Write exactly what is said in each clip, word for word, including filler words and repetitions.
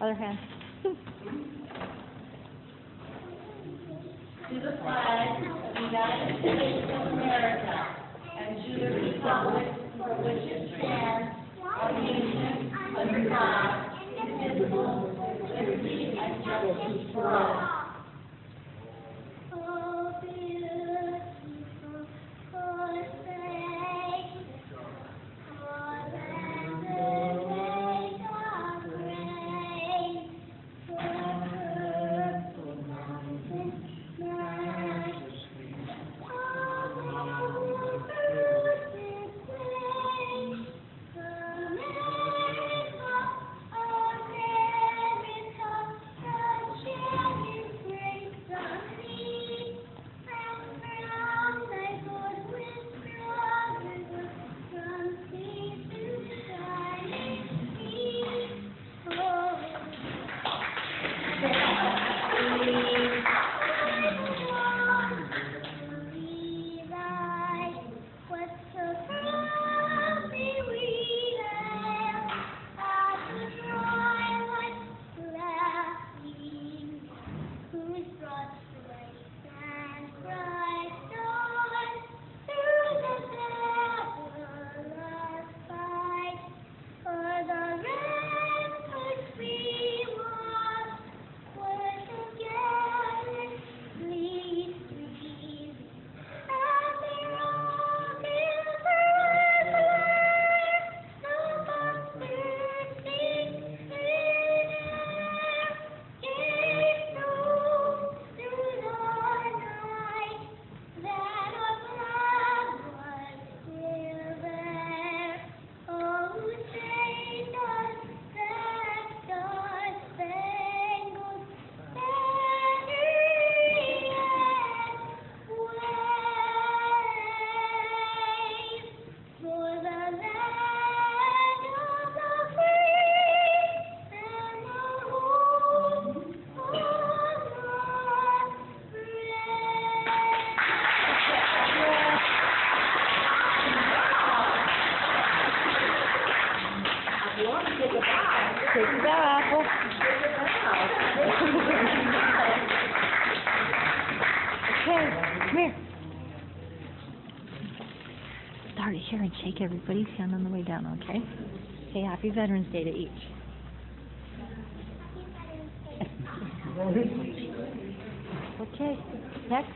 Other hand. To the flag of the United States of America and to the republic for which it stands, a nation under God, indivisible, with liberty and justice for all. Here and shake everybody's hand on the way down, okay? Say Happy Veterans Day to each. Okay, next.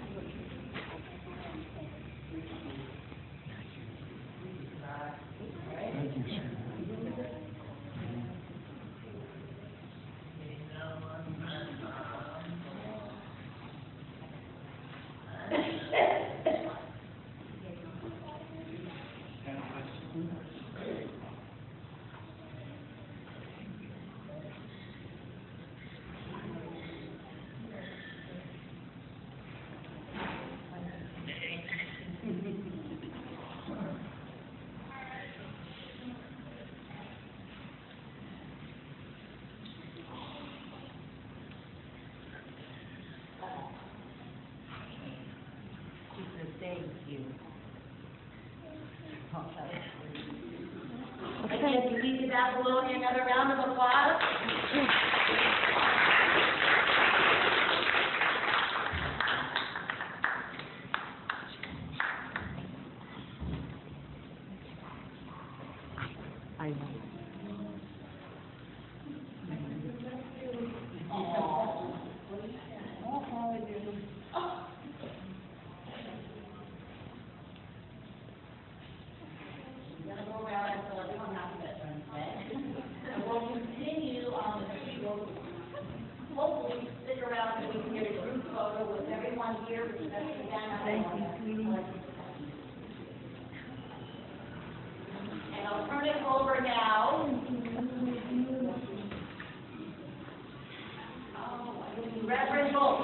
Reverend Bolt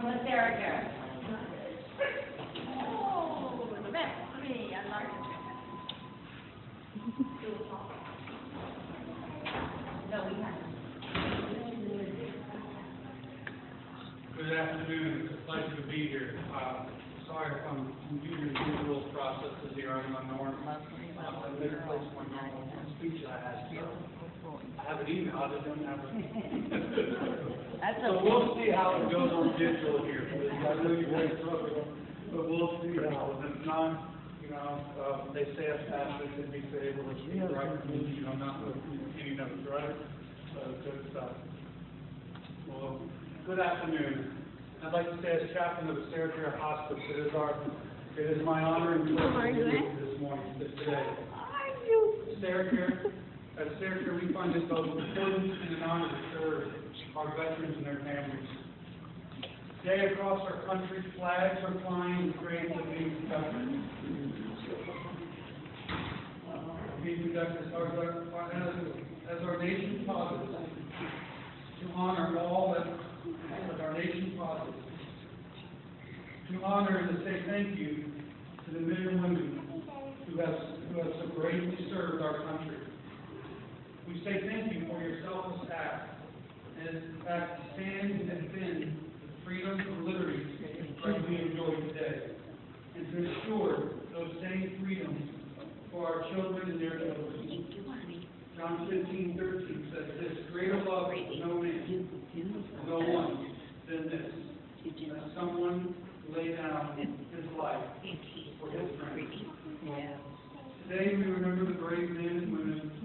from the Stair Care. Oh, the best for me. I'm sorry. No, we haven't. Good afternoon. It's a pleasure to be here. Uh, sorry if I'm confusing the usual processes here. I'm on normal. I'm in a place where normal speech I have. going. I have an email. I just don't have it. That's so okay. We'll see how it goes on digital here. I know you want to struggle, but we'll see how. And time, you know, um, they say us pastors should be saved, which is the right religion. You know, not with any notes, right? So good stuff. Well, good afternoon. I'd like to say, as chaplain of the Stair Care Hospice, it is our, it is my honor and privilege to be with you this morning, today. Stair Care, at Stair Care, we find it both important and an honor to serve our veterans and their families. Today, across our country, flags are flying, graves are being conducted. Being conducted as our nation pauses to honor all that. With our nation fathers, to honor and to say thank you to the men and women who have, who have so bravely served our country. We say thank you for your selfless act and act to stand and defend the freedoms and liberties that we enjoy today, and to ensure those same freedoms for our children and their children. John fifteen thirteen says this: greater love is no man, no one than this, that someone lay down his life for his friends. Today we remember the brave men and women